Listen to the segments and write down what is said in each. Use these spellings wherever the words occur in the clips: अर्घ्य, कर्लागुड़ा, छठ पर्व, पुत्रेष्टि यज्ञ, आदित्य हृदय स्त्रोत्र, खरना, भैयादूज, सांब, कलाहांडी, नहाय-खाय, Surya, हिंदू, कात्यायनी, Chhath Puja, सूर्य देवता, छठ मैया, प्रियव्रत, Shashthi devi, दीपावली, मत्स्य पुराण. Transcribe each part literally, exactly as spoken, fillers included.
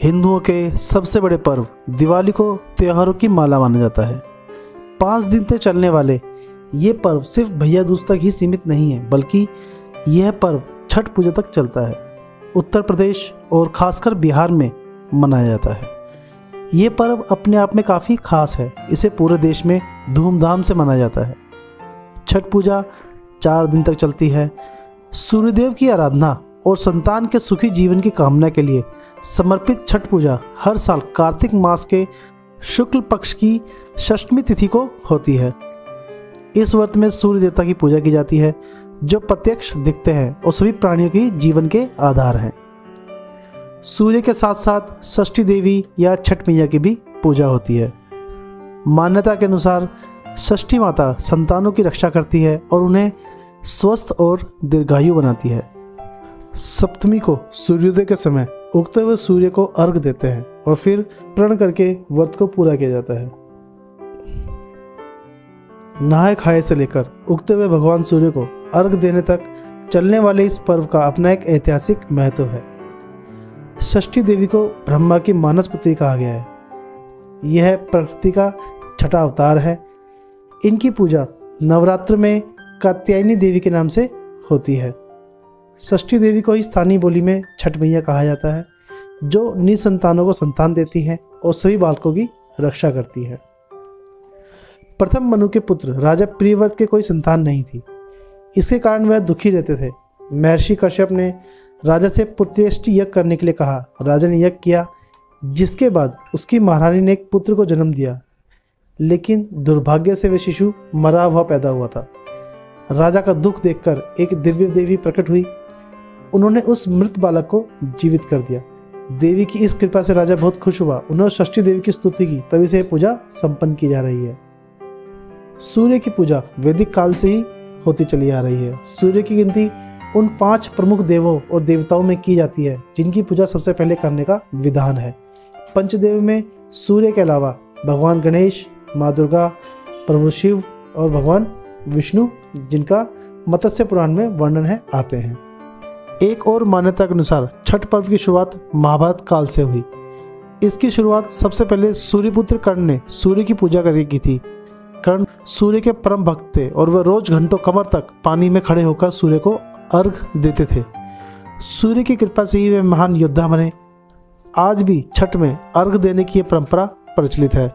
हिंदुओं के सबसे बड़े पर्व दिवाली को त्योहारों की माला माना जाता है। पाँच दिन तक चलने वाले ये पर्व सिर्फ भैयादूज तक ही सीमित नहीं है, बल्कि यह पर्व छठ पूजा तक चलता है। उत्तर प्रदेश और खासकर बिहार में मनाया जाता है। ये पर्व अपने आप में काफ़ी खास है। इसे पूरे देश में धूमधाम से मनाया जाता है। छठ पूजा चार दिन तक चलती है। सूर्यदेव की आराधना और संतान के सुखी जीवन की कामना के लिए समर्पित छठ पूजा हर साल कार्तिक मास के शुक्ल पक्ष की षष्ठमी तिथि को होती है। इस व्रत में सूर्य देवता की पूजा की जाती है, जो प्रत्यक्ष दिखते हैं और सभी प्राणियों के जीवन के आधार हैं। सूर्य के साथ साथ षष्ठी देवी या छठ मैया की भी पूजा होती है। मान्यता के अनुसार षष्ठी माता संतानों की रक्षा करती है और उन्हें स्वस्थ और दीर्घायु बनाती है। सप्तमी को सूर्योदय के समय उगते हुए सूर्य को अर्घ देते हैं और फिर प्रण करके व्रत को पूरा किया जाता है। नहाय-खाय से लेकर उगते हुए भगवान सूर्य को अर्घ देने तक चलने वाले इस पर्व का अपना एक ऐतिहासिक महत्व है। षष्ठी देवी को ब्रह्मा की मानसपुत्री कहा गया है। यह प्रकृति का छठा अवतार है। इनकी पूजा नवरात्र में कात्यायनी देवी के नाम से होती है। षष्ठी देवी को ही स्थानीय बोली में छठ मैया कहा जाता है, जो निसंतानों को संतान देती हैं और सभी बालकों की रक्षा करती है। प्रथम मनु के पुत्र राजा प्रियव्रत के कोई संतान नहीं थी, इसके कारण वह दुखी रहते थे। महर्षि कश्यप ने राजा से पुत्रेष्टि यज्ञ करने के लिए कहा। राजा ने यज्ञ किया, जिसके बाद उसकी महारानी ने एक पुत्र को जन्म दिया, लेकिन दुर्भाग्य से वह शिशु मरा हुआ पैदा हुआ था। राजा का दुख देखकर एक दिव्य देवी प्रकट हुई। उन्होंने उस मृत बालक को जीवित कर दिया। देवी की इस कृपा से राजा बहुत खुश हुआ। उन्होंने षष्ठी देवी की स्तुति की, तभी से पूजा संपन्न की जा रही है। सूर्य की पूजा वैदिक काल से ही होती चली आ रही है। सूर्य की गिनती उन पांच प्रमुख देवों और देवताओं में की जाती है, जिनकी पूजा सबसे पहले करने का विधान है। पंचदेव में सूर्य के अलावा भगवान गणेश, माँ दुर्गा, प्रभु शिव और भगवान विष्णु, जिनका मत्स्य पुराण में वर्णन है, आते हैं। एक और मान्यता के अनुसार छठ पर्व की शुरुआत महाभारत काल से हुई। इसकी शुरुआत सबसे पहले सूर्यपुत्र कर्ण ने सूर्य की पूजा करके की थी। कर्ण सूर्य के परम भक्त थे और वह रोज घंटों कमर तक पानी में खड़े होकर सूर्य को अर्घ देते थे। सूर्य की कृपा से ही वे महान योद्धा बने। आज भी छठ में अर्घ देने की यह परंपरा प्रचलित है।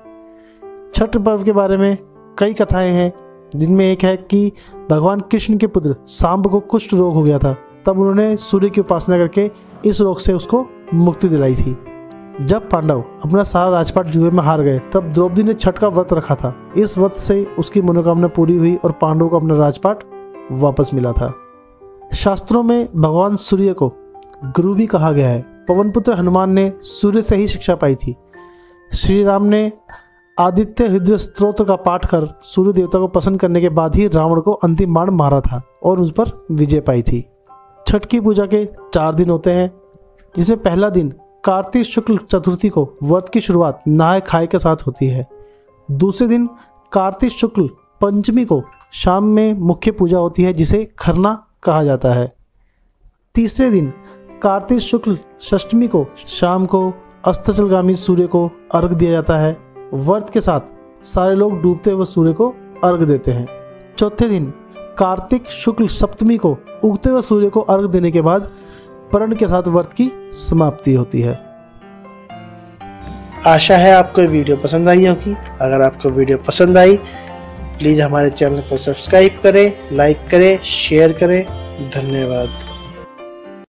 छठ पर्व के बारे में कई कथाएं हैं, जिनमें एक है कि भगवान कृष्ण के पुत्र सांब को कुष्ठ रोग हो गया था, तब उन्होंने सूर्य की उपासना करके इस रोग से उसको मुक्ति दिलाई थी। जब पांडव अपना सारा राजपाट जुए में हार गए, तब द्रौपदी ने छठ का व्रत रखा था। इस व्रत से उसकी मनोकामना पूरी हुई और पांडवों को अपना राजपाट वापस मिला था। शास्त्रों में भगवान सूर्य को गुरु भी कहा गया है। पवनपुत्र हनुमान ने सूर्य से ही शिक्षा पाई थी। श्री राम ने आदित्य हृदय स्त्रोत्र का पाठ कर सूर्य देवता को प्रसन्न करने के बाद ही रावण को अंतिम बाण मारा था और उस पर विजय पाई थी। छठ की पूजा के चार दिन होते हैं, जिसमें पहला दिन कार्तिक शुक्ल चतुर्थी को व्रत की शुरुआत नहाय खाए के साथ होती है। दूसरे दिन कार्तिक शुक्ल पंचमी को शाम में मुख्य पूजा होती है, जिसे खरना कहा जाता है। तीसरे दिन कार्तिक शुक्ल षष्ठमी को शाम को अस्ताचलगामी सूर्य को अर्घ दिया जाता है। व्रत के साथ सारे लोग डूबते हुए सूर्य को अर्घ देते हैं। चौथे दिन कार्तिक शुक्ल सप्तमी को उगते हुए सूर्य को अर्घ देने के बाद प्रण के साथ व्रत की समाप्ति होती है। आशा है आपको वीडियो पसंद आई होगी। अगर आपको वीडियो पसंद आई, प्लीज हमारे चैनल को सब्सक्राइब करें, लाइक करें, शेयर करें। धन्यवाद।